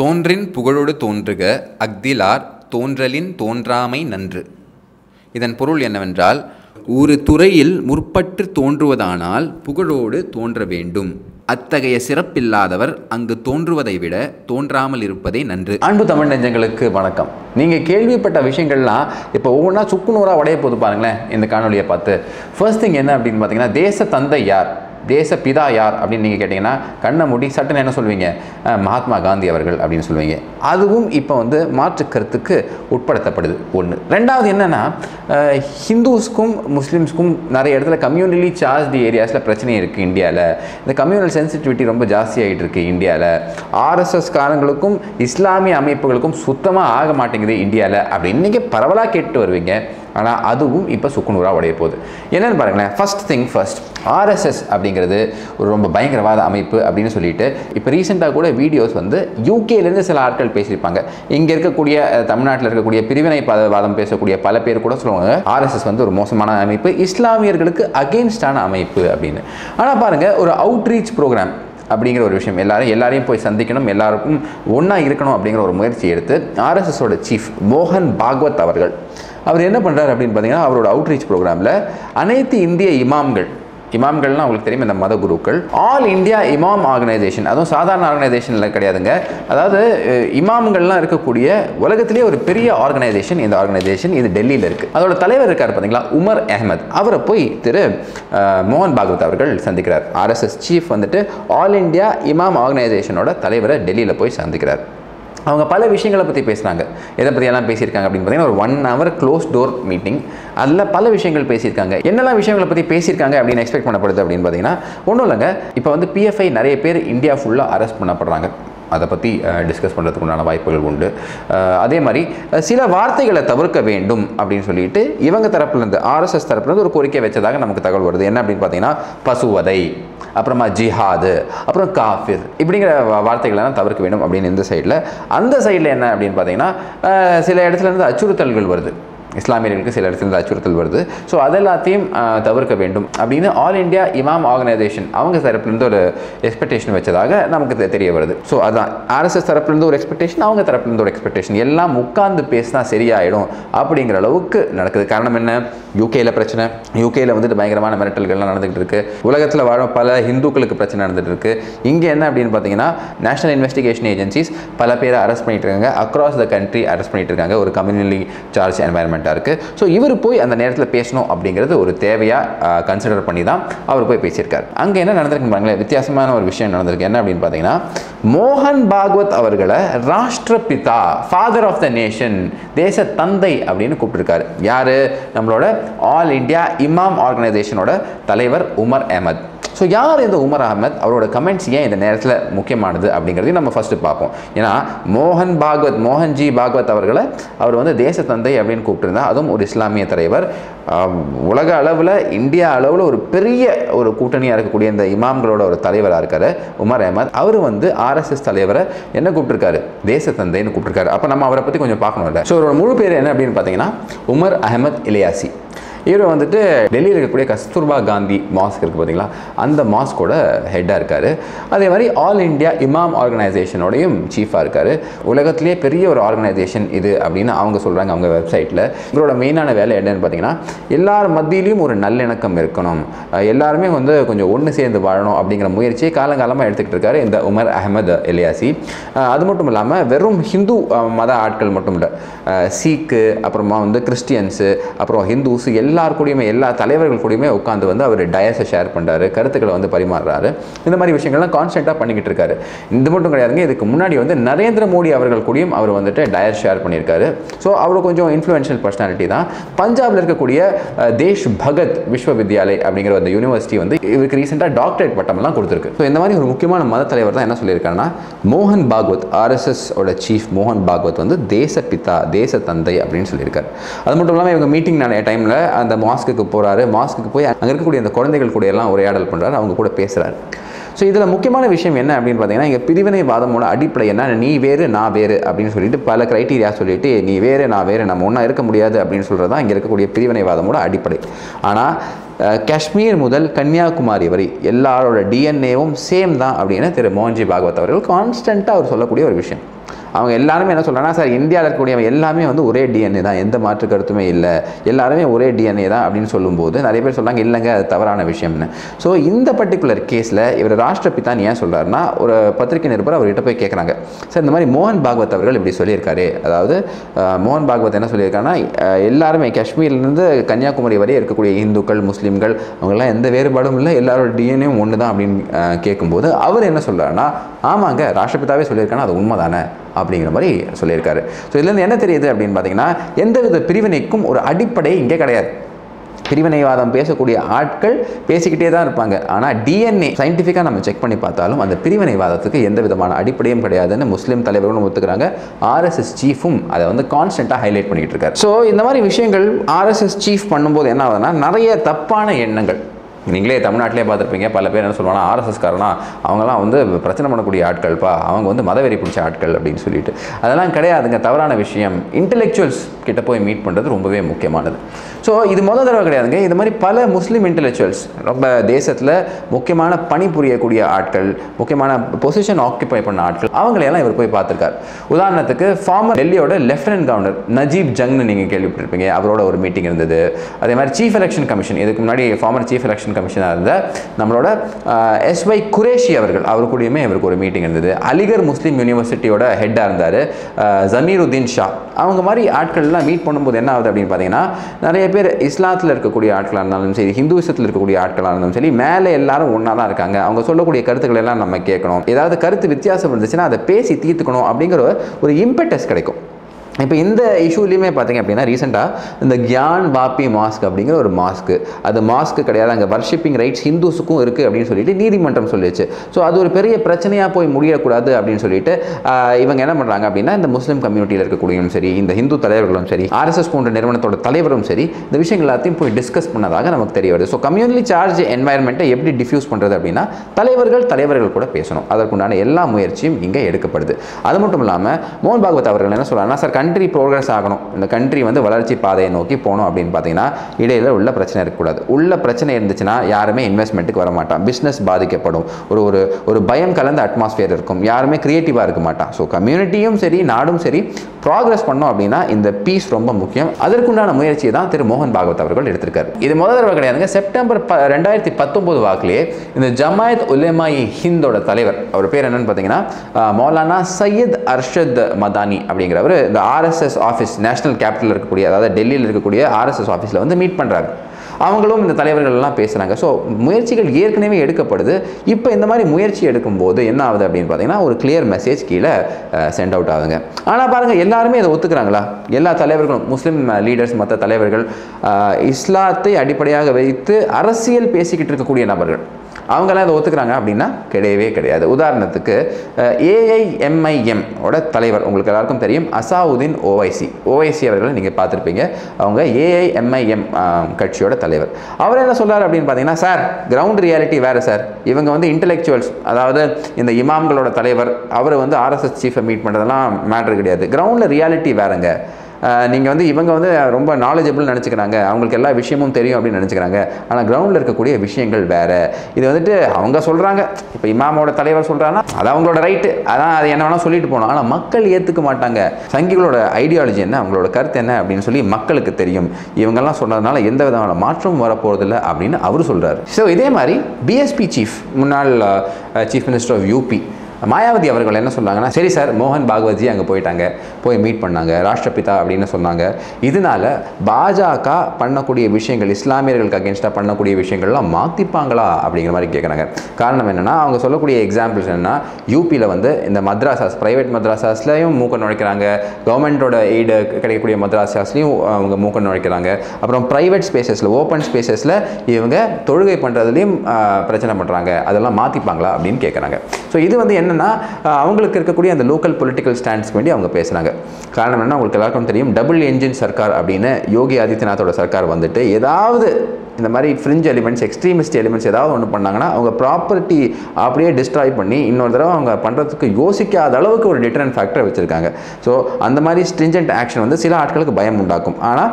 தோன்றின் புகழோடு தோன்றுக அக்திலார் தோன்றலின் தோன்றாமை நன்று. இதன் பொருள் என்னவென்றால், ஒரு துறையில் முற்பற்று தோன்றுவதானால் புகழோடு தோன்ற வேண்டும். அத்தகைய சிறப்பில்லாதவர் அங்கு தோன்றுவதை விட தோன்றாமல் இருப்பதே நன்று. அன்பு தமிழ் நெஞ்சங்களுக்கு வணக்கம். நீங்கள் கேள்விப்பட்ட விஷயங்கள்லாம் இப்போ ஒவ்வொன்றா சுக்குநூறாக உடைய போது பாருங்களேன் இந்த காணொலியை பார்த்து. ஃபர்ஸ்ட் திங் என்ன அப்படின்னு பார்த்தீங்கன்னா, தேச தந்தை யார், தேச பிதா யார் அப்படின்னு நீங்கள் கேட்டிங்கன்னா கண்ணை மூடி சட்டுன்னு என்ன சொல்வீங்க, மகாத்மா காந்தி அவர்கள் அப்படின்னு சொல்லுவீங்க. அதுவும் இப்போ வந்து மாற்று கருத்துக்கு உட்படுத்தப்படுது. ஒன்று. ரெண்டாவது என்னென்னா, ஹிந்துஸ்க்கும் முஸ்லீம்ஸ்க்கும் நிறைய இடத்துல கம்யூனலி சார்ஜ்டு ஏரியாஸில் பிரச்சனை இருக்குது இந்தியாவில். இந்த கம்யூனல் சென்சிட்டிவிட்டி ரொம்ப ஜாஸ்தியாகிட்டு இருக்குது இந்தியாவில். ஆர்எஸ்எஸ் காரங்களுக்கும் இஸ்லாமிய அமைப்புகளுக்கும் சுத்தமாக ஆக மாட்டேங்குது இந்தியாவில் அப்படின்னு நீங்கள் பரவலாக கேட்டு வருவீங்க. ஆனால் அதுவும் இப்போ சுக்குநூறாக உடைய போகுது. என்னென்னு பாருங்களேன். ஃபஸ்ட் திங் ஃபஸ்ட், ஆர்எஸ்எஸ் அப்படிங்கிறது ஒரு ரொம்ப பயங்கரவாத அமைப்பு அப்படின்னு சொல்லிட்டு இப்போ ரீசெண்டாக கூட வீடியோஸ் வந்து யூகேலேருந்து சில ஆட்கள் பேசியிருப்பாங்க. இங்கே இருக்கக்கூடிய தமிழ்நாட்டில் இருக்கக்கூடிய பிரிவினைவாதம் பேசக்கூடிய பல பேர் கூட சொல்லுவாங்க ஆர்எஸ்எஸ் வந்து ஒரு மோசமான அமைப்பு, இஸ்லாமியர்களுக்கு அகெயின்ஸ்டான அமைப்பு அப்படின்னு. ஆனால் பாருங்கள், ஒரு அவுட்ரீச் ப்ரோக்ராம் அப்படிங்கிற ஒரு விஷயம், எல்லாரையும் போய் சந்திக்கணும், எல்லாருக்கும் ஒன்றா இருக்கணும் அப்படிங்கிற ஒரு முயற்சி எடுத்து ஆர்எஸ்எஸோட சீஃப் மோகன் பாகவத் அவர்கள் அவர் என்ன பண்ணுறாரு அப்படின்னு பார்த்தீங்கன்னா, அவரோட அவுட்ரீச் ப்ரோக்ராமில் அனைத்து இந்திய இமாம்கள்லாம் அவங்களுக்கு தெரியும் இந்த மத குருக்கள், ஆல் இந்தியா இமாம் ஆர்கனைசேஷன், அதுவும் சாதாரண ஆர்கனைசேஷனில் கிடையாதுங்க. அதாவது இமாம்கள்லாம் இருக்கக்கூடிய உலகத்திலே ஒரு பெரிய ஆர்கனைசேஷன் இந்த ஆர்கனைசேஷன், இது டெல்லியில் இருக்குது. அதோட தலைவர் இருக்கார் பார்த்தீங்களா உமர் அஹ்மத், அவரை போய் திரு மோகன் பாகவத் அவர்கள் சந்திக்கிறார். ஆர்எஸ்எஸ் சீஃப் வந்துட்டு ஆல் இந்தியா இமாம் ஆர்கனைசேஷனோட தலைவரை டெல்லியில் போய் சந்திக்கிறார். அவங்க பல விஷயங்களை பற்றி பேசுகிறாங்க. எதை பற்றியெல்லாம் பேசியிருக்காங்க அப்படின்னு பார்த்தீங்கன்னா, ஒரு 1 hour க்ளோஸ் டோர் மீட்டிங், அதில் பல விஷயங்கள் பேசியிருக்காங்க. என்னெல்லாம் விஷயங்களை பற்றி பேசியிருக்காங்க அப்படின்னு எக்ஸ்பெக்ட் பண்ணப்படுது அப்படின்னு பார்த்தீங்கன்னா, ஒன்றும் இல்லைங்க, இப்போ வந்து PFI நிறைய பேர் இந்தியா ஃபுல்லாக அரெஸ்ட் பண்ணப்படுறாங்க, அதை பற்றி டிஸ்கஸ் பண்ணுறதுக்கு உண்டான வாய்ப்புகள் உண்டு. அதே மாதிரி சில வார்த்தைகளை தவிர்க்க வேண்டும் அப்படின்னு சொல்லிட்டு இவங்க தரப்புலேருந்து ஆர்எஸ்எஸ் தரப்புலேருந்து ஒரு கோரிக்கை வச்சதாக நமக்கு தகவல் வருது. என்ன அப்படின்னு பார்த்தீங்கன்னா, பசுவதை, அப்புறமா ஜிஹாது, அப்புறம் காஃபிர், இப்படிங்கிற வார்த்தைகளெல்லாம் தவிர்க்க வேண்டும் அப்படின்னு இந்த சைடில். அந்த சைடில் என்ன அப்படின்னு பார்த்தீங்கன்னா, சில இடத்துலேருந்து அச்சுறுத்தல்கள் வருது, இஸ்லாமியர்களுக்கு சில இடத்துல அச்சுறுத்தல் வருது. ஸோ அதெல்லாத்தையும் தவிர்க்க வேண்டும் அப்படின்னு ஆல் இண்டியா இமாம் ஆர்கனைசேஷன் அவங்க தரப்புலேருந்து ஒரு எக்ஸ்பெக்டேஷன் வச்சதாக நமக்கு தெரிய வருது. ஸோ அதுதான் ஆர்எஸ்எஸ் தரப்புலேருந்து ஒரு எக்ஸ்பெக்டேஷன், அவங்க தரப்புலேருந்து ஒரு எக்ஸ்பெக்டேஷன், எல்லாம் உட்கார்ந்து பேசினா சரியாயிடும் அப்படிங்கிற அளவுக்கு நடக்குது. காரணம் என்ன, யூகேயில் பிரச்சனை, யூகேயில் வந்துட்டு பயங்கரமான மிரட்டல்கள்லாம் நடந்துகிட்டு இருக்கு, உலகத்தில் வாழும் பல இந்துக்களுக்கு பிரச்சனை நடந்துகிட்டு இருக்கு. இங்கே என்ன அப்படின்னு பார்த்தீங்கன்னா, நேஷனல் இன்வெஸ்டிகேஷன் ஏஜென்சிஸ் பல பேரை அரெஸ்ட் பண்ணிட்டு இருக்காங்க, அக்ராஸ் த கண்ட்ரி அரெஸ்ட் பண்ணிட்டு இருக்காங்க, ஒரு கம்யூனலி சார்ஜ் என்வாயர்மெண்ட் இருக்கு. சோ இவர் போய் அந்த நேரத்தில் பேசணும் அப்படிங்கிறது ஒரு தேவையா கன்சிடர் பண்ணி தான் அவர் போய் பேசியிருக்காரு. அங்க என்ன நடந்திருக்கு பாருங்களே, வித்தியாசமான ஒரு விஷயம் நடந்திருக்கு. என்ன அப்படின்னு பாத்தீங்கன்னா, மோகன் பாகவத் அவர்களை ராஷ்டிரபிதா, ஃபாதர் ஆஃப் த நேஷன், தேச தந்தை அப்படின்னு கூப்பிட்டிருக்காரு. யாரு, நம்மளோட ஆல் இந்தியா இமாம் ஆர்கனைசேஷனோட தலைவர் உமர் அஹ்மத். ஸோ யார் இந்த உமர் அஹ்மத், அவரோட கமெண்ட்ஸ் ஏன் இந்த நேரத்தில் முக்கியமானது அப்படிங்கிறதையும் நம்ம ஃபஸ்ட்டு பார்ப்போம். ஏன்னா மோகன் பாகவத், மோகன்ஜி பாகவத் அவர்களை அவர் வந்து தேச தந்தை அப்படின்னு கூப்பிட்டுருந்தா, அதுவும் ஒரு இஸ்லாமிய தலைவர், உலக அளவில் இந்தியா அளவில் ஒரு பெரிய ஒரு கூட்டணியாக இருக்கக்கூடிய இந்த இமாம்களோட ஒரு தலைவராக இருக்கார் உமர் அஹ்மத். அவர் வந்து ஆர்எஸ்எஸ் தலைவரை என்ன கூப்பிட்டுருக்காரு, தேச தந்தைன்னு கூப்பிட்டுருக்காரு. அப்போ நம்ம அவரை பற்றி கொஞ்சம் பார்க்கணும் இல்லை. ஸோ அவரோட முழு பேர் என்ன அப்படின்னு பார்த்தீங்கன்னா, உமர் அஹ்மத் இலியாசி. இவர் வந்துட்டு டெல்லியில் இருக்கக்கூடிய கஸ்தூர்பா காந்தி மாஸ்க் இருக்குது பார்த்தீங்களா, அந்த மாஸ்கோட ஹெட்டாக இருக்கார். அதே மாதிரி ஆல் இண்டியா இமாம் ஆர்கனைசேஷனோடையும் சீஃபாக இருக்கார். உலகத்திலே பெரிய ஒரு ஆர்கனைசேஷன் இது அப்படின்னு அவங்க சொல்கிறாங்க அவங்க வெப்சைட்டில். இவரோட மெயினான வேலை என்னென்னு பார்த்தீங்கன்னா, எல்லார் மத்தியிலையும் ஒரு நல்லிணக்கம் இருக்கணும், எல்லாருமே வந்து கொஞ்சம் ஒன்று சேர்ந்து வாழணும் அப்படிங்கிற முயற்சியை காலங்காலமாக எடுத்துக்கிட்டு இருக்காரு இந்த உமர் அஹ்மத் இலியாசி. அது மட்டும் இல்லாமல் வெறும் ஹிந்து மத ஆட்கள் மட்டும் இல்லை, சீக்கு, அப்புறமா வந்து கிறிஸ்டியன்ஸு, அப்புறம் ஹிந்துஸு, எல்லார் கூடயுமே எல்லா தலைவர்கள் கூடயுமே உட்காந்து வந்து அவர் டயஸை ஷேர் பண்ணுறாரு, கருத்துக்களை வந்து பரிமாறுறாரு. இந்த மாதிரி விஷயங்கள்லாம் கான்ஸ்டண்ட்டாக பண்ணிக்கிட்டு இருக்காரு. இது மட்டும் கிடையாதுங்க, இதுக்கு முன்னாடி வந்து நரேந்திர மோடி அவர்கள் கூடயும் அவர் வந்துட்டு டயஸ் ஷேர் பண்ணியிருக்காரு. ஸோ அவர் கொஞ்சம் இன்ஃப்ளூயன்ஷியல் பர்சனாலிட்டி தான். பஞ்சாபில் இருக்கக்கூடிய தேஷ் பகத் விஸ்வவித்யாலய் அப்படிங்கிற அந்த யூனிவர்சிட்டி வந்து இவருக்கு ரீசெண்டாக டாக்டரேட் பட்டம்லாம் கொடுத்துருக்கு. ஸோ இந்த மாதிரி ஒரு முக்கியமான மத தலைவர் தான் என்ன சொல்லியிருக்காருன்னா, மோகன் பாகவத், ஆர்எஸ்எஸ் ஓட சீஃப் மோகன் பாகவத் வந்து தேச பிதா, தேச தந்தை அப்படின்னு சொல்லியிருக்காரு. அது மட்டும் இல்லாமல் இவங்க மீட்டிங் நிறைய டைமில் அந்த மாஸ்க்கு போகிறாரு, மாஸ்க்கு போய் அங்கே இருக்கக்கூடிய அந்த குழந்தைகள் கூட எல்லாம் உரையாடல் பண்ணுறாரு, அவங்க கூட பேசுகிறாரு. ஸோ இதில் முக்கியமான விஷயம் என்ன அப்படின்னு பார்த்தீங்கன்னா, இங்கே பிரிவினைவாதமோட அடிப்படை என்ன, நீ வேறு நான் வேறு அப்படின்னு சொல்லிட்டு பல க்ரைட்டீரியா சொல்லிட்டு நீ வேறு நான் வேறு, நம்ம ஒன்றா இருக்க முடியாது அப்படின்னு சொல்கிறது தான் இங்கே இருக்கக்கூடிய பிரிவினைவாதமோட அடிப்படை. ஆனால் காஷ்மீர் முதல் கன்னியாகுமரி வரை எல்லாரோட டிஎன்ஏவும் சேம் தான் அப்படின்னு திரு மோகன்ஜி பாகவத் அவர்கள் கான்ஸ்டண்ட்டாக அவர் சொல்லக்கூடிய ஒரு விஷயம். அவங்க எல்லாரும் என்ன சொல்றானா சார் இந்தியால இருக்கக்கூடிய எல்லாமே வந்து ஒரே DNA தான் எந்த மாற்று கருத்துமே இல்ல எல்லாரும் ஒரே DNA தான் அப்படினு சொல்லும்போது நிறைய பேர் சொல்றாங்க இல்லங்க அது தவறான விஷயம்னு சோ இந்த பர்టిక్యులர் கேஸ்ல இவர் ராஷ்ட்ரபிதா ஏன் சொல்றாருன்னா ஒரு பத்திரிகை நிருபர் அவர்கிட்ட போய் கேக்குறாங்க சார் இந்த மாதிரி மோகன் பாகவத் அவர்கள் இப்படி சொல்லி இருக்காரு அதாவது மோகன் பாகவத் என்ன சொல்லி இருக்கானா எல்லாரும் காஷ்மீர்ல இருந்து கன்னியாகுமரி வரை இருக்கக்கூடிய இந்துக்கள் முஸ்லிம்கள் அவங்க எல்லாம் எந்த வேறுபாடும் இல்ல எல்லாரோட DNA ஒண்ணு தான் அப்படினு கேக்கும்போது அவர் என்ன சொல்றாருன்னா ஆமாங்க ராஷ்ட்ரபிதாவே சொல்லி இருக்கானா அது உண்மைதானே அப்படிங்கிற மாதிரி சொல்லி இருக்காரு சோ இதெல்லாம் என்ன தெரியுது அப்படினு பாத்தீங்கன்னா எந்தவித பிரிவினைக்கும் ஒரு அடிப்படை இங்கே கிடையாது பிரிவினைவாதம் பேசக்கூடிய ஆட்கள் பேசிக்கிட்டே தான் இருப்பாங்க ஆனா DNA சயின்டிஃபிக்கா நம்ம செக் பண்ணி பார்த்தாலும் அந்த பிரிவினைவாதத்துக்கு எந்தவிதமான அடிப்படையும் கிடையாதுன்னு முஸ்லிம் தலைவர்களும் ஒத்துக்கறாங்க RSS சீஃபும் அதை வந்து கான்ஸ்டன்ட்டா ஹைலைட் பண்ணிட்டு இருக்காரு சோ இந்த மாதிரி விஷயங்கள் RSS சீஃப் பண்ணும்போது என்ன ஆகுதுன்னா நிறைய தப்பான எண்ணங்கள் நீங்களே தமிழ்நாட்டிலே பாத்துப்பீங்க பல பேர் என்ன சொல்றானா RSS காரணா அவங்கலாம் வந்து பிரச்சனை பண்ணக்கூடிய ஆட்கள் பா அவங்க வந்து மதவெறி பிடிச்ச ஆட்கள் அப்படினு சொல்லிட்டு அதெல்லாம் கிடையாதுங்க தவறான விஷயம் இன்டெலெக்சுவல்ஸ் கிட்ட போய் மீட் பண்றது ரொம்பவே முக்கியமானது சோ இது முதல் தடவை கிடையாதுங்க இந்த மாதிரி பல முஸ்லிம் இன்டெலெக்சுவல்ஸ் ரொம்ப தேசத்துல முக்கியமான பணி புரியக்கூடிய ஆட்கள் முக்கியமான பொசிஷன் ஆக்குபை பண்ண ஆட்கள் அவங்களே எல்லாம் இவர் போய் பாத்துட்டார் உதாரணத்துக்கு ஃபார்மர் டெல்லியோட லெஃப்டினன்ட் கவர்னர் நஜீப் ஜங்னு நீங்க கேள்விப்பட்டிருப்பீங்க அவரோட ஒரு மீட்டிங் இருந்தது அதே மாதிரி Chief Election Commission இதுக்கு முன்னாடி ஃபார்மர் Chief Election Commissioner நம்மளோட S.Y. குரேஷி அவர்கள் அவர் கூடயுமே இவருக்கு ஒரு மீட்டிங் இருந்தது அலிகர் முஸ்லிம் யுனிவர்சிட்டியோட ஹெட்டா இருந்தாரு ஜமீருதீன் ஷா அவங்க மாதிரி ஆட்கள் எல்லாம் மீட் பண்ணும்போது என்ன ஆகுது அப்படினு பாத்தீங்கன்னா நிறைய பேர் இஸ்லாத்துல இருக்கக்கூடிய ஆட்களா இருந்தாலும் சரி ஹிந்துவிசத்துல இருக்கக்கூடிய ஆட்களா இருந்தாலும் சரி மேலே எல்லாரும் ஒண்ணா தான் இருக்காங்க அவங்க சொல்லக்கூடிய கருத்துக்கள் எல்லாம் நம்ம கேட்கணும் ஏதாவது கருத்து வித்தியாசம் இருந்துச்சுன்னா அதை பேசி தீர்த்துக்கணும் அப்படிங்கற ஒரு இம்பெட்டஸ் கிடைக்கும் இப்போ இந்த இஷ்யூலயுமே பாத்தீங்க அப்படினா ரீசன்ட்டா இந்த Gyanvapi மாஸ்க் அப்படிங்கற ஒரு மாஸ்க் அது மாஸ்க் கிடையாது அங்க வorshiping ரைட்ஸ் ஹிந்துஸ்க்கும் இருக்கு அப்படினு சொல்லிட்டு நீதிமன்றம் சொல்லிச்சு சோ அது ஒரு பெரிய பிரச்சனையா போய் முடிய கூடாது அப்படினு சொல்லிட்டு இவங்க என்ன பண்றாங்க அப்படினா இந்த முஸ்லிம் கம்யூனிட்டில இருக்கக்கூடியவங்களும் சரி இந்த இந்து தலைவர்களும் சரி RSS போன்ற நிர்வனத்தோட தலைவரும் சரி இந்த விஷயங்கள் எல்லாத்தையும் போய் டிஸ்கஸ் பண்ணதாக நமக்கு தெரிய வருது சோ கம்யூனிட்டி சார்ஜ் என்வைரன்மென்ட்டை எப்படி டிஃப்யூஸ் பண்றது அப்படினா தலைவர்கள் கூட பேசணும் அதற்குண்டான எல்லா முயற்சியும் இங்க எடுக்கப்படுது அது மட்டும் இல்லாம மோகன் பாகவத் அவர்கள் என்ன சொல்றானா சார் Country progress ஆகணும் இந்த country வந்து வளர்ச்சி பாதையை நோக்கி போணும் அப்படினு பாத்தீங்கன்னா இடையில உள்ள பிரச்சனை இருக்க கூடாது உள்ள பிரச்சனை இருந்துச்சுனா யாருமே இன்வெஸ்ட்மென்ட்க்கு வர மாட்டாங்க business பாதிக்கப்படும் ஒரு ஒரு பயம் கலந்த அட்மாஸ்பியர் இருக்கும் யாருமே கிரியேட்டிவா இருக்க மாட்டாங்க சோ கம்யூனிட்டியும் சரி நாடும் சரி progress பண்ணனும் அப்படினா இந்த பீஸ் ரொம்ப முக்கியம் அதற்குண்டான முயற்சியை தான் திரு மோகன் பாகவத் அவர்கள் எடுத்திருக்காரு இது முதல் தடவை கிடையாதுங்க செப்டம்பர் 2019 வாக்கிலே இந்த ஜமாயத் உலமாய் ஹிந்தோட தலைவர் அவர் பேர் என்னன்னு பாத்தீங்கன்னா மௌலானா சையத் அர்ஷத் மதானி அப்படிங்கறவர் இந்த RSS ஆபீஸ் நேஷனல் கேபிட்டல் இருக்கக்கூடிய அதாவது டெல்லியில் இருக்கக்கூடிய RSS ஆபீஸ்ல வந்து மீட் பண்றாங்க அவங்களும் இந்த தலைவர்கள் எல்லாம் பேசுறாங்க சோ முயற்சிகள் ஏற்கனவே எடுக்கப்படுது இப்போ இந்த மாதிரி முயற்சி எடுக்கும்போது என்ன ஆகுது அப்படினு பாத்தீங்கன்னா ஒரு கிளியர் மெசேஜ் கீழ சென்ட் அவுட் ஆகுதுங்க ஆனா பாருங்க எல்லாரும் இத ஒத்துக்கறாங்களா எல்லா தலைவர்களும் முஸ்லிம் லீடர்ஸ் மற்ற தலைவர்கள் இஸ்லாத்தை அடிப்படையாக வைத்து அரசியல் பேசிக்கிட்டு இருக்கக்கூடிய நபர்கள் அவங்க எல்லாம் இத ஒத்துக்கறாங்க அப்படினா கிடையவே கிடையாது உதாரணத்துக்கு AIMIM ஓட தலைவர் உங்களுக்கு எல்லாருக்கும் தெரியும் அசாதுதீன் ஓவைசி அவர்களை நீங்க பாத்திருப்பீங்க அவங்க AIMIM கட்சியோட தலைவர் அவர் என்ன சொல்றாரு அப்படினு பாத்தீங்கன்னா சார் கிரவுண்ட் ரியாலிட்டி வேற சார் இவங்க வந்து இன்டெலெக்சுவல்ஸ் அதாவது இந்த இமாம்களோட தலைவர் அவர் வந்து RSS சீஃப் மீட் பண்றதெல்லாம் மேட்டர் கிடையாது கிரவுண்ட்ல ரியாலிட்டி வேறங்க நீங்க வந்து இவங்க வந்து ரொம்ப knowledgeable நினைச்சுக்கறாங்க அவங்களுக்கு எல்லா விஷயமும் தெரியும் அப்படி நினைச்சுக்கறாங்க ஆனா கிரவுண்ட்ல இருக்கக்கூடிய விஷயங்கள் வேற இது வந்துட்டு அவங்க சொல்றாங்க இப்போ இமாமோட தலைவர் சொல்றானா அது அவங்களோட ரைட் அதான் அது என்ன வேணா சொல்லிட்டு போறாங்க ஆனா மக்கள் ஏத்துக்க மாட்டாங்க சங்கிகளோட ஐடியாலஜி என்ன அவங்களோட கருத்து என்ன அப்படினு சொல்லி மக்களுக்கு தெரியும் இவங்க எல்லாம் சொன்னதனால எந்த விதமான மாற்றமும் வர போறது இல்ல அப்படினு அவர் சொல்றாரு சோ இதே மாதிரி BSP சீஃப் முன்னாள் Chief Minister of UP Mayawati அவர்கள் என்ன சொன்னாங்கன்னா சரி சார் மோகன் பாகவத்ஜி அங்க போய்ட்டாங்க போய் மீட் பண்ணாங்க ராஷ்ட்ரபிதா அப்படினு சொன்னாங்க இதனால பாஜாகா பண்ணக்கூடிய விஷயங்கள் இஸ்லாமியர்களுக்கு அகைன்ஸ்டா பண்ணக்கூடிய விஷயங்கள்லாம் மாத்திப்பாங்களா அப்படிங்கிற மாதிரி கேக்குறாங்க காரணம் என்னன்னா அவங்க சொல்லக்கூடிய எக்ஸாம்பிள்ஸ் என்னன்னா யூபில வந்து இந்த மத்ராசாஸ் பிரைவேட் மத்ராசாஸ்லயும் மூக்க நுழைக்கறாங்க கவர்மெண்டோட எய்ட் கிடைக்கக்கூடிய மத்ராசாஸ்லயும் அவங்க மூக்க நுழைக்கறாங்க அப்புறம் பிரைவேட் ஸ்பேसेसல ஓபன் ஸ்பேसेसல இவங்க தொழுகை பண்றதுலயும் பிரச்சனை பண்றாங்க அதெல்லாம் மாத்திப்பாங்களா அப்படினு கேக்குறாங்க சோ இது வந்து அவங்களுக்கு இருக்கக்கூடிய அந்த லோக்கல் பொலிட்டிகல் ஸ்டாண்ட்ஸ்க்கு வேண்டி அவங்க பேசுறாங்க காரணம் என்ன உங்களுக்கு எல்லாருக்கும் தெரியும் டபுள் என்ஜின் சர்க்கார் அப்படின்னு யோகி ஆதித்யநாத்தோட சர்க்கார் வந்துட்டு ஏதாவது In the Mari fringe elements, extremist elements, அவங்க property அப்படியே destroy பண்ணி இன்னொரு தடவை அவங்க பண்றதுக்கு யோசிக்காத அளவுக்கு ஒரு deterrent factor வச்சிருக்காங்க. So அந்த மாதிரி stringent action வந்து சில ஆட்களுக்கு பயம் உண்டாக்கும். ஆனா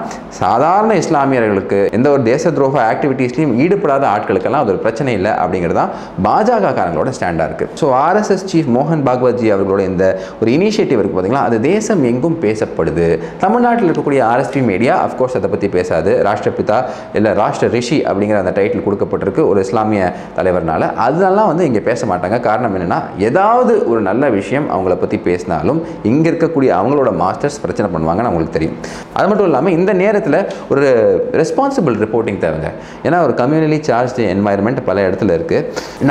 சாதாரண இஸ்லாமியர்களுக்கு எந்த ஒரு தேசத்ரோஹ ஆக்டிவிட்டீஸ்லயும் ஈடுபடாத ஆட்களுக்கெல்லாம் அது ஒரு பிரச்சனை இல்ல அப்படிங்கறத பாஜக காரங்களோட ஸ்டாண்டா இருக்கு. So RSS chief மோகன் பாகவத் ஜி அவர்களோட இந்த ஒரு இனிஷியேட்டிவ் இருக்கு பாத்தீங்களா, அது தேசம் எங்கும் பேசப்படுது. தமிழ்நாட்டுல இருக்கக்கூடிய RSP மீடியா of course அத பத்தி பேசாது. ராஷ்டிரபிதா இல்ல ராஷ்டிர ரிஷி அப்படிங்கற அந்த டைட்டில் கொடுக்கப்பட்டிருக்கு ஒரு இஸ்லாமிய தலைவர்னால. அதெல்லாம் வந்து இங்க பேச மாட்டாங்க. காரணம் என்னன்னா ஏதாவது ஒரு நல்ல விஷயம் அவங்கள பத்தி பேசினாலும் இங்க இருக்கக்கூடிய அவங்களோட மாஸ்டர்ஸ் பிரச்சனை பண்ணுவாங்கன்னு உங்களுக்கு தெரியும். அது மட்டும் இல்லாம இந்த நேரத்துல ஒரு ரெஸ்பான்சிபிள் ரிப்போர்ட்டிங் தேவைங்க. ஏன்னா ஒரு கம்யூனலி சார்ஜ்டு என்வாயர்மெண்ட் பல இடத்துல இருக்கு.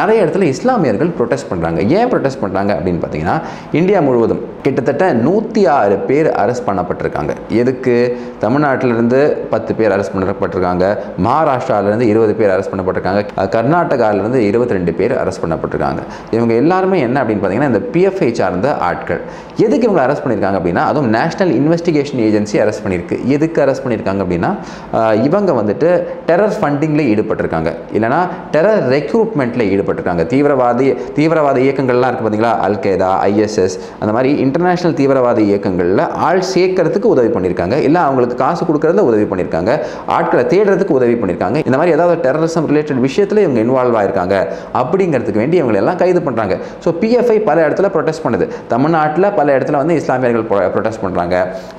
நிறைய இடத்துல இஸ்லாமியர்கள் ப்ரொடெஸ்ட் பண்றாங்க. ஏன் ப்ரொடெஸ்ட் பண்றாங்க அப்படின்னு பாத்தீங்கன்னா இந்தியா முழுவதும் கிட்டத்தட்ட 106 பேர் அரெஸ்ட் பண்ணப்பட்டிருக்காங்க. எதுக்கு? தமிழ்நாட்டில இருந்து 10 பேர் அரெஸ்ட் பண்ணப்பட்டிருக்காங்க, மகாராஷ்டிரால இருந்து 20 பேர் அரெஸ்ட் பண்ணப்பட்டிருக்காங்க, கர்நாடகால இருந்து 22 பேர் அரெஸ்ட் பண்ணப்பட்டிருக்காங்க. இவங்க எல்லாருமே என்ன அப்படின்னு பாத்தீங்கன்னா இந்த PFI சார்ந்த ஆட்கள். எதுக்கு இவங்க அரெஸ்ட் பண்ணிருக்காங்க அப்படின்னா, அதுவும் நேஷனல் இன்வெஸ்டிகேஷன் ஏஜென்சி அரெஸ்ட் பண்ணிருக்கு. எதுக்கு அரெஸ்ட் பண்ணிருக்காங்க அப்படின்னா இவங்க வந்துட்டு டெரர் ஃபண்டிங்ல ஈடுபட்டிருக்காங்க, இல்லைன்னா டெரர் ரெக்ரூட்மெண்ட்ல ஈடுபட்டிருக்காங்க. தீவிரவாத இயக்கங்கள்லாம் இருக்கு பாத்தீங்களா, அல்கேதா, ISS, அந்த மாதிரி இன்டர்நேஷனல் தீவிரவாத இயக்கங்கள்ல ஆள் சேர்க்கறதுக்கு உதவி பண்ணிருக்காங்க, இல்ல அவங்களுக்கு காசு கொடுக்கறதுல உதவி பண்ணிருக்காங்க, ஆட்களை தேடுறதுக்கு உதவி பண்ணிருக்காங்க. இந்த மாதிரி ஏதாவது டெரரிசம் ரிலேட்டட் விஷயத்துல இவங்க இன்வால்வ் ஆயிருக்காங்க அப்படிங்கிறதுக்கு வேண்டி இவங்க எல்லாம் கைது பண்றாங்க. ஸோ PFI பல இடத்துல ப்ரொடெஸ்ட் பண்ணுது. தமிழ்நாட்டில் பல இடத்துல வந்து இஸ்லாமியர்கள் ப்ரொடெஸ்ட் பண்றாங்க.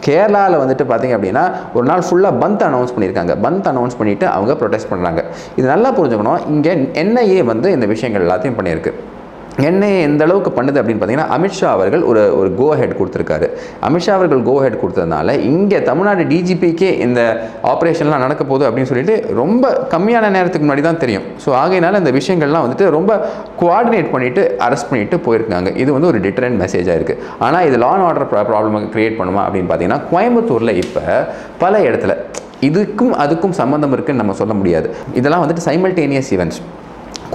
கேரளாவில் வந்துட்டு பார்த்தீங்க அப்படின்னா ஒரு நாள் ஃபுல்லாக பந்த் அனௌன்ஸ் பண்ணியிருக்காங்க. பந்த் அனௌன்ஸ் பண்ணிட்டு அவங்க ப்ரொடெஸ்ட் பண்றாங்க. இது நல்லா புரிஞ்சுக்கணும். இங்கே NIA வந்து இந்த விஷயங்கள் எல்லாத்தையும் பண்ணியிருக்கு. NIA எந்த அளவுக்கு பண்ணுது அப்படின்னு பார்த்தீங்கன்னா அமித்ஷா அவர்கள் ஒரு கோ ஹெட் கொடுத்துருக்காரு. அமித்ஷா அவர்கள் கோ ஹெட் கொடுத்ததுனால இங்கே தமிழ்நாடு DGPக்கே இந்த ஆப்ரேஷன்லாம் நடக்க போகுது அப்படின்னு சொல்லிட்டு ரொம்ப கம்மியான நேரத்துக்கு முன்னாடி தான் தெரியும். ஸோ ஆகையினால இந்த விஷயங்கள்லாம் வந்துட்டு ரொம்ப கோஆர்டினேட் பண்ணிட்டு அரெஸ்ட் பண்ணிட்டு போயிருக்காங்க. இது வந்து ஒரு டிட்டரண்ட் மெசேஜாக இருக்குது. ஆனால் இது லா அண்ட் ஆர்டர் ப்ராப்ளமாக கிரியேட் பண்ணுமா அப்படின்னு பார்த்தீங்கன்னா கோயம்புத்தூரில் இப்போ பல இடத்துல இதுக்கும் அதுக்கும் சம்மந்தம் இருக்குன்னு நம்ம சொல்ல முடியாது. இதெல்லாம் வந்துட்டு சைமல்டேனியஸ் ஈவெண்ட்ஸ்.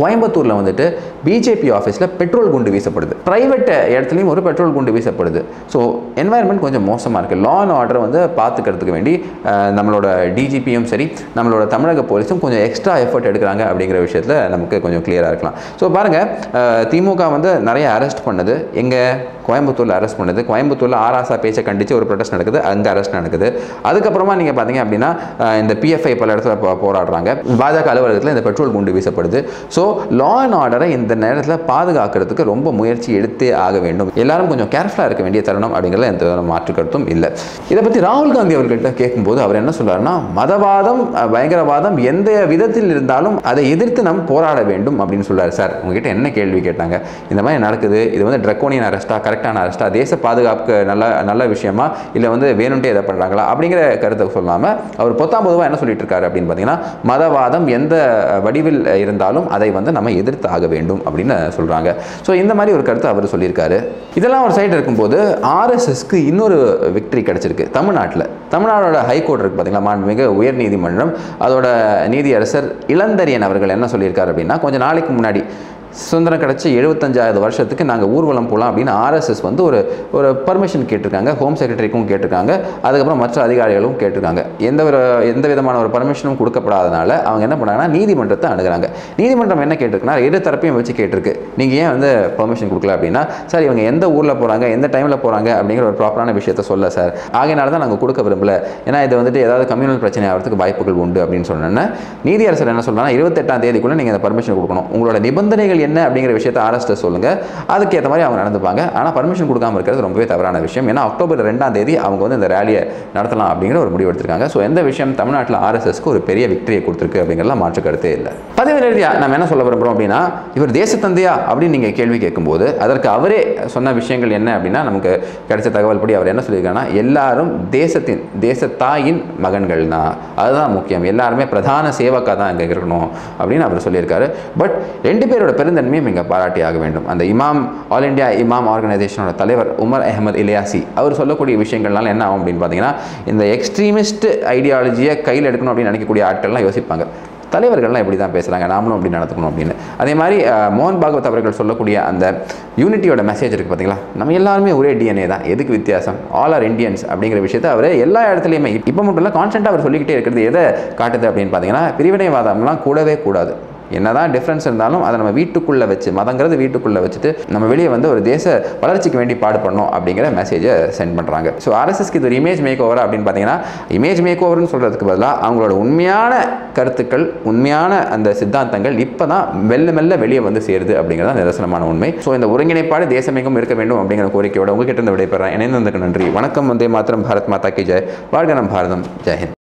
கோயம்புத்தூரில் வந்துட்டு BJP ஆஃபீஸில் பெட்ரோல் குண்டு வீசப்படுது, ப்ரைவேட் இடத்துலையும் ஒரு பெட்ரோல் குண்டு வீசப்படுது. ஸோ என்வாயர்மெண்ட் கொஞ்சம் மோசமாக இருக்குது. லா அண்ட் ஆர்டரை வந்து பார்த்துக்கிறதுக்கு வேண்டி நம்மளோட DGPயும் சரி நம்மளோட தமிழக போலீஸும் கொஞ்சம் எக்ஸ்ட்ரா எஃபர்ட் எடுக்கிறாங்க அப்படிங்கிற விஷயத்தில் நமக்கு கொஞ்சம் கிளியராக இருக்கலாம். ஸோ பாருங்கள், திமுக வந்து நிறைய அரெஸ்ட் பண்ணுது. எங்கே? கோயம்புத்தூரில் அரெஸ்ட் பண்ணுது. கோயம்புத்தூரில் ஆராசா பேச்சை கண்டித்து ஒரு ப்ரொடெஸ்ட் நடக்குது, அங்கே அரெஸ்ட் நடக்குது. அதுக்கப்புறமா நீங்கள் பார்த்தீங்க அப்படின்னா இந்த PFI பல இடத்துல போராடுறாங்க. பாஜக அலுவலகத்தில் இந்த பெட்ரோல் குண்டு வீசப்படுது. ஸோ லா அண்ட் ஆர்டரை இந்த நேரத்தில் பாதுகாக்கிறதுக்கு ரொம்ப முயற்சி எடுத்தே ஆக வேண்டும். எல்லாரும் கொஞ்சம் கேர்ஃபுல்லாக இருக்க வேண்டிய தருணம் அப்படிங்கிறத எந்த மாற்று கருத்தும் இல்லை. இதை பற்றி ராகுல் காந்தி அவர்கள்ட்ட கேட்கும்போது அவர் என்ன சொல்றாருன்னா, மதவாதம் பயங்கரவாதம் எந்த விதத்தில் இருந்தாலும் அதை எதிர்த்து நம்ம போராட வேண்டும் அப்படின்னு சொல்றாரு. சார், உங்ககிட்ட என்ன கேள்வி கேட்டாங்க? இந்த மாதிரி நடக்குது, இது வந்து ட்ரக்கோனியன் அரெஸ்டா, கரெக்டான அரெஸ்டா, தேச பாதுகாப்புக்கு நல்ல நல்ல விஷயமா, இல்லை வந்து வேணும்ட்டே இதை பண்றாங்களா அப்படிங்கிற கருத்தை சொல்லாம அவர் பொத்தாம் பொதுவாக என்ன சொல்லிட்டு இருக்காரு அப்படின்னு பார்த்தீங்கன்னா மதவாதம் எந்த வடிவில் இருந்தாலும் அதை வந்து நம்ம எதிர்த்து ஆக வேண்டும் அப்படின்னு சொல்றாங்க. சோ இந்த மாதிரி ஒரு கருத்து அவர் சொல்லியிருக்காரு. இதெல்லாம் ஒரு சைடு இருக்கும்போது RSSக்கு இன்னொரு விக்டரி கிடைச்சிருக்கு தமிழ்நாட்டில். தமிழ்நாடோட ஹைகோர்ட் இருக்கு பார்த்தீங்களா, மாண்புமிகு உயர் நீதிமன்றம், அதோட நீதியரசர் இளந்தரியன் அவர்கள் என்ன சொல்லியிருக்காரு அப்படின்னா, கொஞ்சம் நாளைக்கு முன்னாடி சுதந்திரம் கிடச்சி 75வது வருஷத்துக்கு நாங்கள் ஊர்வலம் போகலாம் அப்படின்னு RSS வந்து ஒரு பர்மிஷன் கேட்டிருக்காங்க. ஹோம் செக்ரட்டரிக்கும் கேட்டிருக்காங்க, அதுக்கப்புறம் மற்ற அதிகாரிகளும் கேட்டிருக்காங்க. எந்த விதமான ஒரு பர்மிஷனும் கொடுக்கப்படாதனால அவங்க என்ன பண்ணாங்கன்னா நீதிமன்றத்தை அணுகிறாங்க. நீதிமன்றம் என்ன கேட்டிருக்குன்னா இரு தரப்பையும் வச்சு கேட்டிருக்கு, நீங்கள் ஏன் வந்து பர்மிஷன் கொடுக்கல அப்படின்னா, சார் இவங்க எந்த ஊரில் போகிறாங்க எந்த டைமில் போகிறாங்க அப்படிங்கிற ஒரு ப்ராப்பரான விஷயத்த சொல்ல சார், ஆகையினால தான் நாங்கள் கொடுக்க விரும்பலை, ஏன்னா இது வந்துட்டு ஏதாவது கம்யூனல் பிரச்சனை ஆகிறதுக்கு வாய்ப்புகள் உண்டு அப்படின்னு சொன்னோன்னா நீதியரசர் என்ன சொல்கிறாங்கன்னா 28ஆம் தேதிக்குள்ளே நீங்கள் அந்த பர்மிஷன் கொடுக்கணும், உங்களோட நிபந்தனைகள் என்ன அப்படிங்கிற விஷயத்தை RSS சொல்லுங்க, அதுக்கேற்ற மாதிரி அவங்க நடந்துப்பாங்க. ஆனால் பர்மிஷன் கொடுக்காம இருக்கிறது ரொம்பவே தவறான விஷயம். ஏன்னா அக்டோபர் 2ஆம் தேதி அவங்க வந்து இந்த ரேலியை நடத்தலாம் அப்படிங்கிற ஒரு முடிவு எடுத்திருக்காங்க. ஸோ எந்த விஷயம் தமிழ்நாட்டில் RSSக்கு ஒரு பெரிய விக்டரியை கொடுத்துருக்கு அப்படிங்கிறலாம் மாற்று கருத்தே இல்லை. பதிவு நம்ம என்ன சொல்ல விரும்புகிறோம் அப்படின்னா, இவர் தேசத்தந்தையா அப்படின்னு நீங்கள் கேள்வி கேட்கும்போது அதற்கு அவரே சொன்ன விஷயங்கள் என்ன அப்படின்னா, நமக்கு கிடைச்ச தகவல் படி அவர் என்ன சொல்லியிருக்காங்கன்னா எல்லாரும் தேசத்தாயின் மகன்கள் தான், அதுதான் முக்கியம், எல்லாருமே பிரதான சேவக்காக தான் இங்கே இருக்கணும் அப்படின்னு அவர் சொல்லியிருக்காரு. பட் ரெண்டு பேரோட பெருந்தன்மையும் இங்கே பாராட்டி ஆக வேண்டும். அந்த இமாம் ஆல் இண்டியா இமாம் ஆர்கனைசேஷனோட தலைவர் உமர் அஹமத் அவர் சொல்லக்கூடிய விஷயங்கள்னால என்ன ஆகும் அப்படின்னு பார்த்தீங்கன்னா, இந்த எக்ஸ்ட்ரீமிஸ்ட் ஐடியாலஜியை கையில் எடுக்கணும் அப்படின்னு நினைக்கக்கூடிய ஆட்கள்லாம் யோசிப்பாங்க. தலைவர்கள்லாம் இப்படி தான் பேசுறாங்க, நாமளும் அப்படி நடந்துக்கணும் அப்படின்னு. அதே மாதிரி மோகன் பாகவத் அவர்கள் சொல்லக்கூடிய அந்த யூனிட்டியோட மெசேஜ் இருக்குது பார்த்தீங்களா, நம்ம எல்லாருமே ஒரே டிஎன்ஏ தான், எதுக்கு வித்தியாசம், ஆல் ஆர் இண்டியன்ஸ் அப்படிங்கிற விஷயத்தை அவர் எல்லா இடத்துலையுமே இப்போ மட்டும் இல்லை கான்ஸ்டன்ட்டாக அவர் சொல்லிக்கிட்டே இருக்கிறது எதை காட்டுது அப்படின்னு பார்த்தீங்கன்னா, பிரிவினைவாதம்லாம் கூடவே கூடாது, என்னதான் டிஃப்ரென்ஸ் இருந்தாலும் அதை நம்ம வீட்டுக்குள்ளே வச்சு, மதங்கிறது வீட்டுக்குள்ளே வச்சுட்டு நம்ம வெளியே வந்து ஒரு தேச வளர்ச்சிக்கு வேண்டி பாடு பண்ணோம் அப்படிங்கிற மெசேஜை சென்ட் பண்ணுறாங்க. ஸோ ஆர்எஸ்எஸ்க்கு இது ஒரு இமேஜ் மேக் ஓவர் அப்படின்னு பார்த்தீங்கன்னா, இமேஜ் மேக் ஓவர்னு சொல்கிறதுக்கு பதிலாக அவங்களோட உண்மையான கருத்துக்கள், உண்மையான அந்த சித்தாந்தங்கள் இப்போ தான் மெல்ல மெல்ல வெளியே வந்து சேருது அப்படிங்கிறத நிதர்சனமான உண்மை. ஸோ இந்த ஒருங்கிணைப்பாடு தேசமேகம் இருக்க வேண்டும் அப்படிங்கிற கோரிக்கையோட உங்ககிட்ட இருந்து விடைபெறேன். இணைந்ததுக்கு நன்றி, வணக்கம். வந்தே மாத்திரம், பாரத் மாதா கி ஜெய், வாழ்க நம் பாரதம், ஜெய்ஹிந்த்.